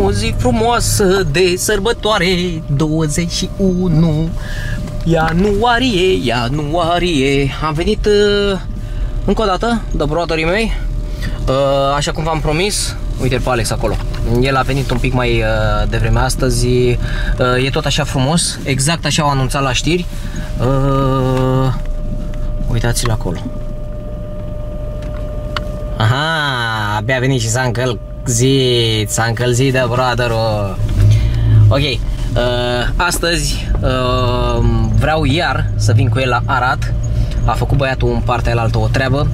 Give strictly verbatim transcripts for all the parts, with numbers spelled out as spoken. o zi frumoasă de sărbătoare, douăzeci și unu ianuarie, ianuarie. Am venit uh, încă o dată, dobroatorii mei, uh, așa cum v-am promis. Uite-l pe Alex acolo. El a venit un pic mai uh, devreme astăzi. Uh, e tot așa frumos, exact așa au anunțat la știri. Uh, Uitați-l acolo. Aha, abia a venit și s-a încălzit, s-a încălzit de brother-ul. Ok, uh, astăzi uh, vreau iar să vin cu el la Arad. A făcut băiatul în partea alaltă o treabă,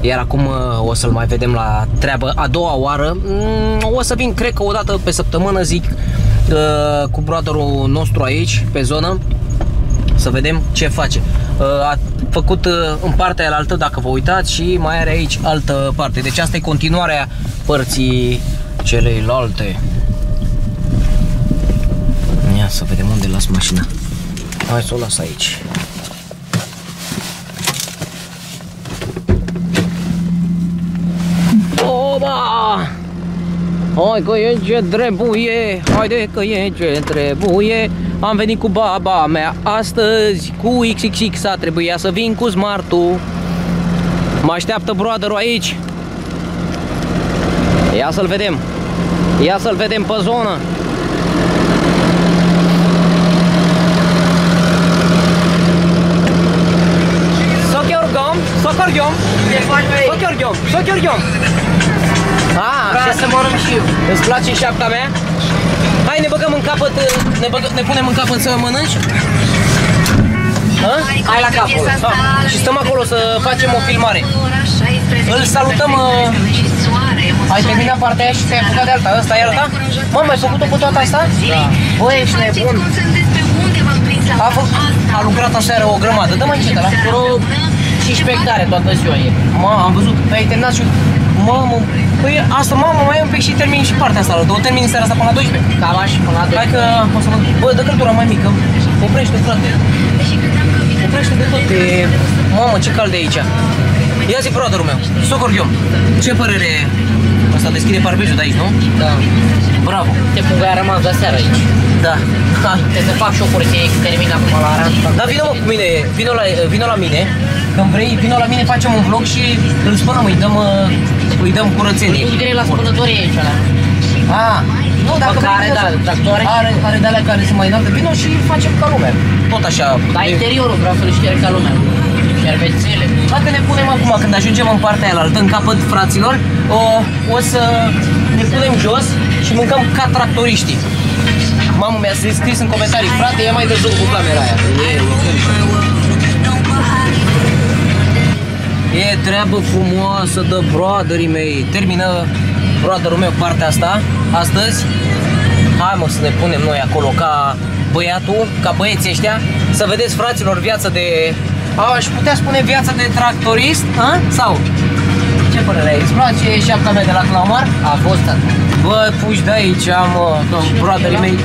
iar acum uh, o să-l mai vedem la treabă a doua oară. Mm, o să vin, cred că o dată pe săptămână, zic, uh, cu brother-ul nostru aici, pe zonă, să vedem ce face. Uh, a făcut uh, în partea alaltă, dacă vă uitați, și mai are aici altă parte. Deci asta e continuarea părții celelalte. Ia să vedem unde las mașina. Hai să o las aici. Oba! Hai că e ce trebuie, haide că e ce trebuie. Am venit cu baba mea astăzi, cu X X X, a trebuia să vin cu smartul. Mă așteaptă brother-ul aici. Ia să-l vedem. Ia să-l vedem pe zonă. Socorgom, socorgom, socorgom, socorgom. Ah, vreau să mor și eu. Îți place șapta mea? Hai, ne băgăm în capăt, ne, băgă, ne punem în capăt să mănânci? A? Hai la capul. Ah, și stăm acolo să facem o filmare. Îl salutăm. Uh... Ai terminat partea aia și te-ai apucat de alta. Asta e alta? Mamă, ai făcut-o cu toată asta? Da. Bă, ești nebun. A, a lucrat aseară o grămadă. Dă mai încet, la vreo cincisprezece hectare toată ziua e. Mă, am văzut, ai terminat și... Mamă, păi asta, mamă, mai e un pic și termin și partea asta, o termin seara asta până la douăsprezece. Cam așa, până la douăsprezece. Hai că o să mă... Bă, dă căldura mai mică. Oprește, frate. Oprește de tot. E... Mamă, ce cald e aici. Ia zi, brother-ul meu, Socorghiom, ce părere e? Asta deschide parbejul de aici, nu? Da. Bravo. Te pun că ai rămas de seara aici. Da. Ha. Trebuie să fac șocuri, că termin acum la Arad. Da, vină mă cu mine, vină la, vină la mine. Când vrei, vină la mine, facem un vlog și îl spălăm, îi dăm... Îi dăm curățenie. Nu grei la spălătorie aici alea. Ah, nu, dacă vrei are de tractoare. Are, are de alea care sunt mai înalte. Vino și facem ca lumea. Tot așa. Dar interiorul vreau să-l șterg ca lumea. Șervețele. Dacă ne punem acum, când ajungem în partea aia altă, în capăt, fraților, o, o să ne punem jos și mâncăm ca tractoriștii. Mamă, mi-a scris în comentarii, frate, ia mai de joc cu camera aia. E, E treabă frumoasă de brother-ii mei. Termină brother-ul meu partea asta astăzi. Hai mă să ne punem noi acolo ca băiatul, ca băieții ăștia. Să vedeți, fraților, viața de... Aș putea spune viața de tractorist, a? Sau? Ce părere ai? Îți place șapta mea de la Clamar? A fost atunci. Bă, puși de aici, mă, brother-ii mei.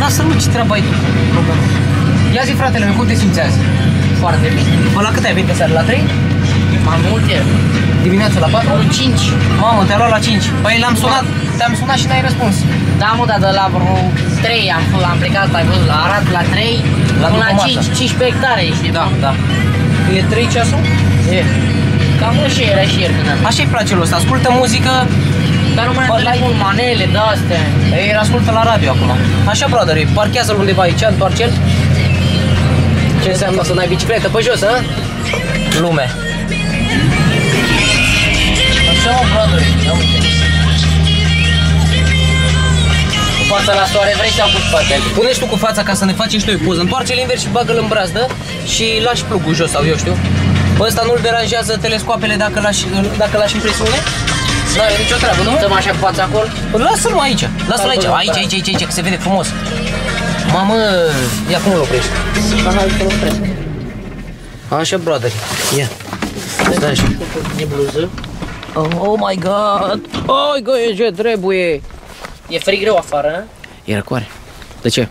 Lasă-l, ce treabă ai tu? Ia zi, fratele meu, cum te simți azi? Foarte bine. Bă, la cât ai venit seara? La trei? Mai multe. Dimineața la patru? La cinci. Mamă, te-a luat la cinci. Păi l-am sunat, te-am sunat și n-ai răspuns. Da, mă, dar de la vreo trei am, am plecat, ai văzut, la Arad, la trei, la până la cinci, cincisprezece hectare, știi? Da, da. E trei ceasul? E. Cam așa era și ieri când am. Așa-i place lui ăsta, ascultă muzică. Dar nu mai am telefon, manele, de-astea. Ei, ascultă la radio acum. Așa, brother, parchează-l undeva aici, întoarce-l. Ce înseamnă să n-ai bicicletă pe jos, a? Lume. Așa mă, brother, ia uite. Cu fața la soare vrei sau cu spatele? Pune-și tu cu fața ca să ne faci și noi poză. Întoarce-l invers și bagă-l în brazdă și lași plugul jos sau eu știu. Bă, ăsta nu-l deranjează telescoapele dacă lași, dacă lași în presiune? Nu are nicio treabă, nu? Stăm așa cu fața acolo? Lasă-l mă aici, lasă-l aici, aici, aici, aici, aici, că se vede frumos. Mamă, ia cum îl oprești? Aha, îl opresc. Așa, brother, ia. Stai așa. E bluză. Oh my god! Ai că e ce trebuie! E frig greu afară, ne? E răcoare. De ce?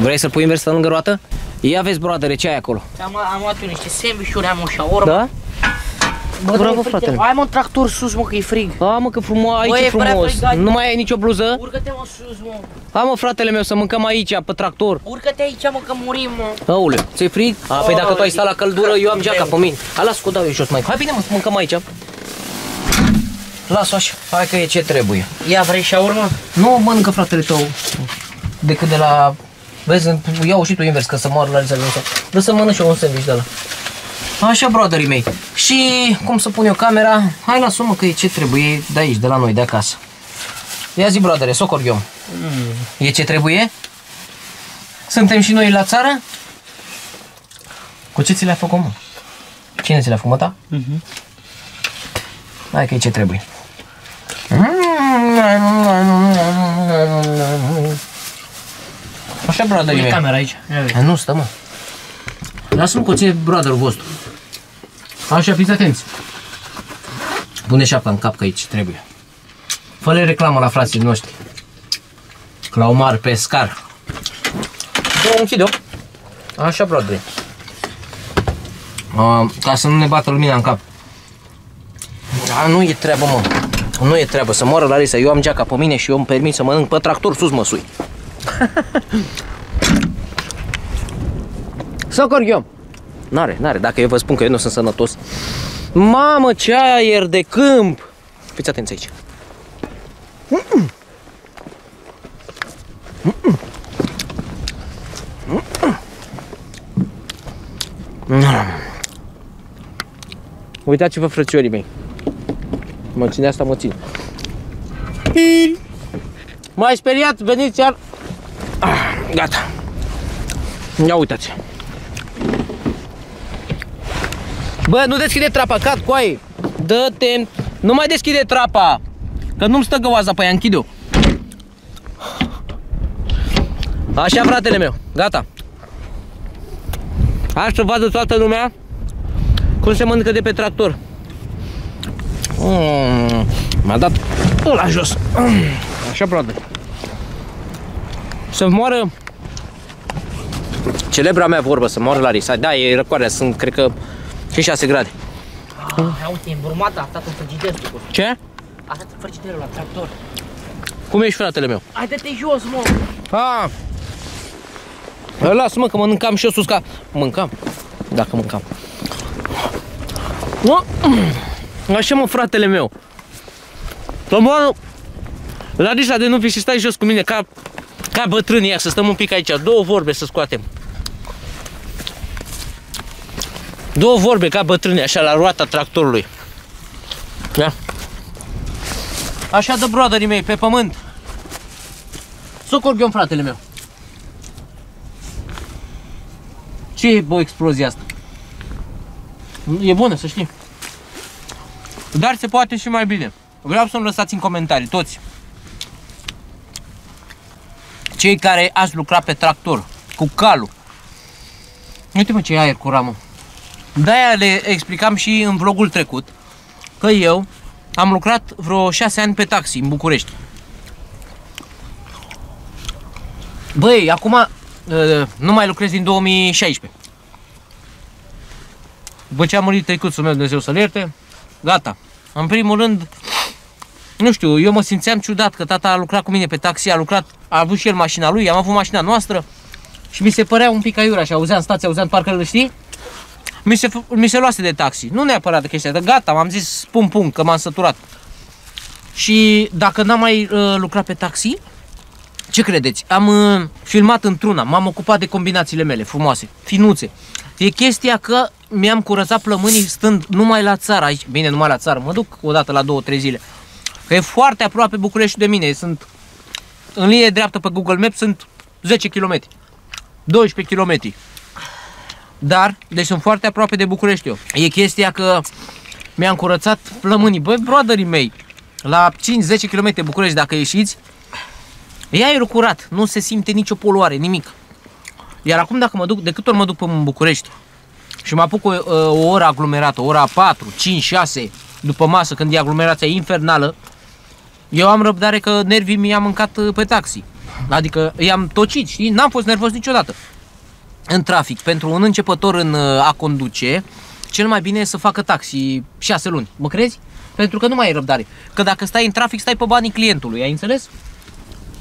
Vrei să-l pui invers lângă roată? Ia vezi, broadere, ce ai acolo? Am, am luat eu niște sandvișuri, am o șaormă. Da? Bă, bravo, frate. Hai, mă, un tractor sus, mă, că e frig. A, mă, că frumos, aici e frumos. Nu mai ai nicio bluză? Urcă-te, mă, sus, mă. Hai, mă, fratele meu, să mâncăm aici, pe tractor. Urcă-te aici, mă, că murim, mă. Aule, ți-e frig? A, păi dacă tu ai stat la căldură, eu am geaca pe mine. Hai, las-o, dau eu jos mai. Hai, bine, mă, mâncăm aici. Las-o așa, hai că e ce trebuie. Ia, vrei și urmă? Nu, mănâncă fratele tău. Decât de la... Vezi, iau și tu invers, că să moară la rizele ăsta. Vreau să mănânc și eu un sandwich de ăla. Așa, brotherii mei. Și cum să pun eu camera? Hai, las-o, mă, că e ce trebuie de aici, de la noi, de acasă. Ia zi, brothere, socor eu. Mm. E ce trebuie? Suntem și noi la țară? Cu ce ți le-a făcut, mă? Cine ți le-a făcut, mă, ta? Mm-hmm. Hai că e ce trebuie. Așa, brotherii mei. Camera aici. Nu, stă, mă. Lasă-mă cu ție brotherul vostru. Așa, fiți atenți. Pune șapca în cap, că aici trebuie. Fă-le reclamă la frații noștri. Claumar, pescar. Închide-o. Așa, brotherii. Ca să nu ne bată lumina în cap. A, nu e treabă, mă. Nu e treabă. Să moară Larisa. Eu am geaca pe mine și eu îmi permit să mănânc pe tractor sus, mă, sui. Socor eu. N-are, n-are. Dacă eu vă spun că eu nu sunt sănătos. Mamă, ce aer de câmp! Fiți atenți aici. Mm-mm. Mm-mm. Mm-mm. Mm-mm. Uitați-vă, frățiorii mei. Mă ține asta, mă țin. M-ai speriat, veniți iar. Ah, gata. Ia uitați. Bă, nu deschide trapa, cad cu aie. Dă-te. Nu mai deschide trapa. Că nu-mi stă găoaza pe ea, închide-o. Așa, fratele meu, gata. Hai să vadă toată lumea cum se mănâncă de pe tractor. Mm, m-a dat ăla jos. Mm, așa, brother. Să moară celebra mea vorbă, să moară Larisa. Da, e răcoarea, sunt, cred că, cinci șase grade. Ah, uite, e îmbrumată, a stat în frigider. Ce? A stat în frigiderul la tractor. Cum ești, fratele meu? Hai, dă-te jos, mă! Ah. Lasă-mă, că mâncam și eu sus ca... Mâncam? Dacă mâncam. No. Așa, mă, fratele meu. Să moară Larisa de nu fi și stai jos cu mine, ca... Ca bătrânii ea, să stăm un pic aici, două vorbe să scoatem. Două vorbe ca bătrânii, așa, la roata tractorului. Da? Așa de brotherii mei, pe pământ. Socor Ghion, fratele meu. Ce e, bă, explozia asta? E bună, să știi. Dar se poate și mai bine. Vreau să-mi lăsați în comentarii, toți. Cei care ați lucrat pe tractor, cu calul. Uite, mă, ce aer curat, mă. De-aia le explicam și în vlogul trecut, că eu am lucrat vreo șase ani pe taxi în București. Băi, acum nu mai lucrez din două mii șaisprezece. După ce a murit tăicuțul meu, Dumnezeu să-l ierte, gata. În primul rând, nu știu, eu mă simțeam ciudat că tata a lucrat cu mine pe taxi, a lucrat, a avut și el mașina lui, am avut mașina noastră și mi se părea un pic aiurea și auzeam, stați, auzeam, parcă îl știi? Mi se, mi se luase de taxi, nu neapărat de chestia, dar gata, m-am zis, pum, pum, că m-am săturat. Și dacă n-am mai uh, lucrat pe taxi, ce credeți? Am uh, filmat într-una, m-am ocupat de combinațiile mele frumoase, finuțe. E chestia că mi-am curățat plămânii stând numai la țară aici, bine, numai la țară, mă duc o dată la două, trei zile. Că e foarte aproape București de mine, sunt în linie dreaptă pe Google Maps, sunt zece kilometri, doisprezece kilometri. Dar, deci sunt foarte aproape de București eu. E chestia că mi-am curățat plămânii. Băi, brotherii mei, la cinci zece kilometri de București, dacă ieșiți, e aerul curat, nu se simte nicio poluare, nimic. Iar acum dacă mă duc, de câte ori mă duc pe București și mă apuc o, o oră aglomerată, ora patru, cinci, șase, după masă, când e aglomerația infernală, eu am răbdare că nervii mi-am mâncat pe taxi. Adică i-am tocit, știi? N-am fost nervos niciodată. În trafic, pentru un începător în a conduce, cel mai bine e să facă taxi șase luni, mă crezi? Pentru că nu mai e răbdare. Că dacă stai în trafic, stai pe banii clientului, ai înțeles?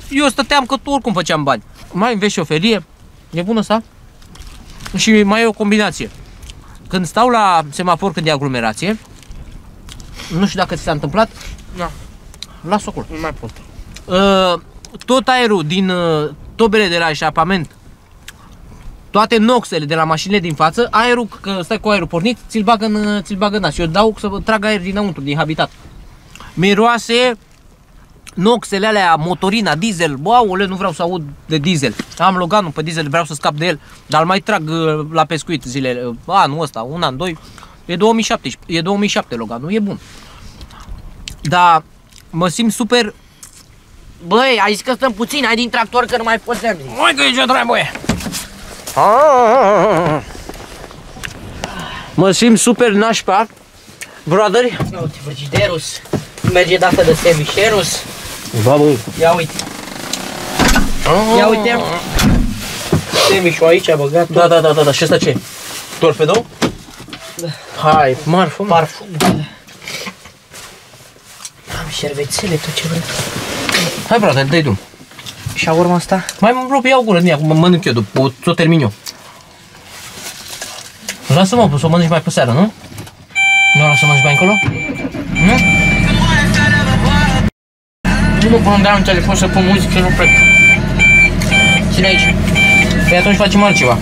Eu stăteam că oricum făceam bani. Mai înveți șoferie, e bună asta? Și mai e o combinație. Când stau la semafor, când e aglomerație, nu știu dacă ți s-a întâmplat, da. Las-o acolo. Nu mai pot. Uh, tot aerul din uh, tobele de la eșapament, toate noxele de la mașinile din față, aerul, că stai cu aerul pornit, ți-l bagă în, ți-l bagă în nas. Eu dau să trag aer dinăuntru, din habitat. Miroase noxele alea, motorina, diesel, băule, nu vreau să aud de diesel. Am Loganul pe diesel, vreau să scap de el, dar îl mai trag uh, la pescuit zilele, uh, anul ăsta, un an, doi, e două mii șapte, e două mii șapte Loganul, e bun. Dar mă simt super... Băi, ai zis că stăm puțin, ai din tractor că nu mai pot să-mi zic. Măi că e ce trebuie! Mă simt super nașpa, brother. Ia uite, frigiderus, merge dată de semișerus. Ba băi. Ia uite. Ia uite. Semișul aici a băgat. Da, da, da, da, da, și asta ce? Torpedo? Da. Hai, marfum. Marfum, da, da. Am șervețele, tot ce vrei. Hai, brother, dă-i drum. Și a urma asta? Mai mă rog, iau gură din ea, mă mănânc eu, după o termin eu. Lasă-mă, o să o mănânci mai pe seară, nu? Nu o lasă să mănânci mai încolo? Nu? Nu mă până-mi dai un telefon să pun muzică, nu plec. Ține aici. Păi atunci facem altceva.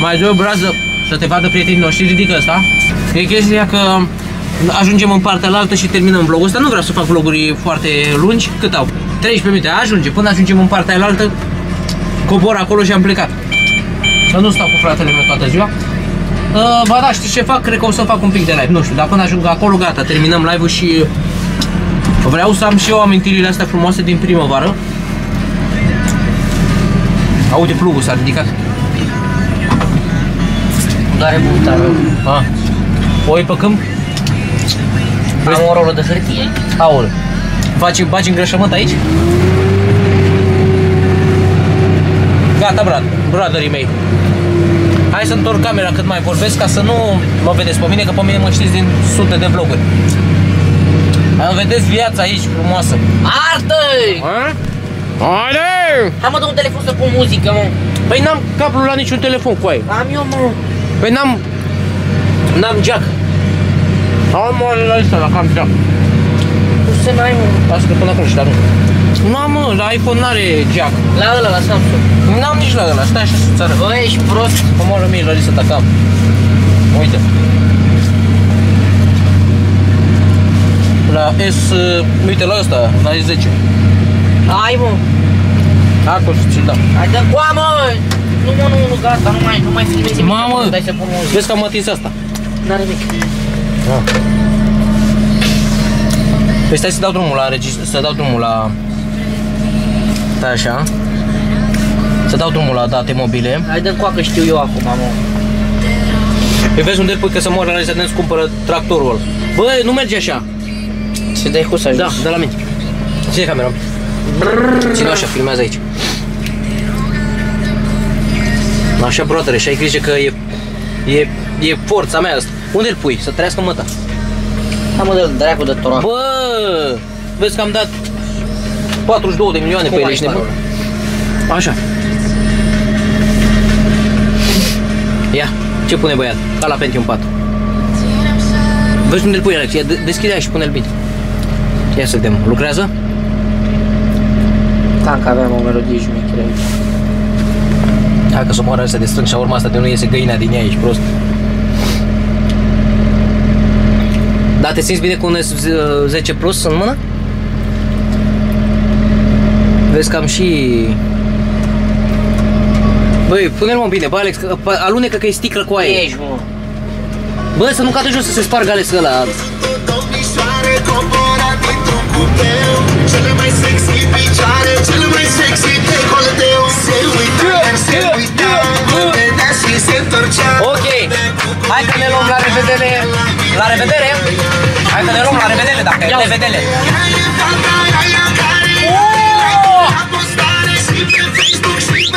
Mai dă o brază să te vadă prietenii noștri, ridică asta. E chestia că ajungem în partea altă și terminăm vlogul ăsta. Nu vreau să fac vloguri foarte lungi. Cât au? treisprezece minute, ajunge, până ajungem în partea aia, cobor acolo și am plecat. Că nu stau cu fratele meu toată ziua. Uh, ba da, știți ce fac? Cred că o să fac un pic de live, nu știu, dar până ajung acolo, gata, terminăm live-ul și vreau să am și eu amintirile astea frumoase din primăvară. Aude, plugul s-a ridicat. Doare buta, rău. Ah. Oi pe câmp? Am o rolă de hârtie. Aoleu. Faci, bagi îngrășământ aici? Gata, brad, brother-ii mei. Hai să întorc camera cât mai vorbesc, ca să nu mă vedeți pe mine, că pe mine mă știți din sute de vloguri. Am vedeți viața aici frumoasă. Artă-i! Haide! Hai mă, dă un telefon să pun muzică, mă. Păi n-am cablul la niciun telefon, coaie. Am eu, mă. Păi n-am... n-am jack. Am mă, la ăsta, dacă am jack. Nu mai mă. Lasă că până acolo și la rând. Nu, mă, la iPhone n-are jack. La ăla, la Samsung. N-am nici la ăla, stai așa să țară. Bă, ești prost. Omoră mie, Larisa, dacă am. Uite. La S, uite la ăsta, la S zece. Hai, mă. Acolo să ți-l dau. Hai, dă cu a, mă. Nu, mă, nu, nu, gata, nu mai, nu mai filmezi. Mamă, vezi că am atins asta. N-are mic. Ah. Păi stai să dau drumul la registru, să dau drumul la... Stai așa. Să dau drumul la date mobile. Hai dă-mi coacă, știu eu acum, mă. Păi vezi unde pui că să moară la să ne-ți cumpără tractorul ăla. Băi, nu merge așa. Se dai cu să ajungi. Da, de la mine. Ține camera. Ține-o așa, filmează aici. Așa, brother, și ai grijă că e... E, e forța mea asta. Unde-l pui? Să trăiască măta. Da, mă, dă-l dracu de torat. Bă, vezi că am dat patruzeci și două de milioane pe ele, ești nebun? Așa. Ia, ce pune băiat? Ca la Pentium patru. Vezi unde-l pui, Alex? Ia, deschide aia și pune-l bine. Ia să vedem, lucrează? Da, că aveam o melodie jumichere aici. Hai că s-o moară astea de strâng și-a urma asta de nu iese găina din ea, ești prost. Dar te simți bine cu un S zece Plus în mână? Vezi că am și... Băi, pune-l mă bine, bă Alex, că alunecă că e sticlă cu aia. Ești, mă. Bă, să nu cadă jos, să se spargă Alex ăla. Ok, hai că ne luăm la revedere. La revedere! Hai că ne luăm la revedere, dacă e revedere!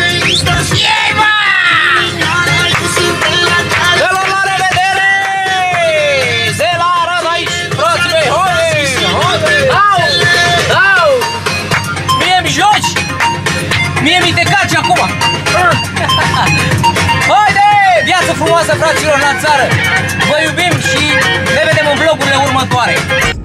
Uuuu! Ei, bă! Mie mi te caci acum! Haide! Viață frumoasă, fraților, la țară! Vă iubim și ne vedem în vlogurile următoare!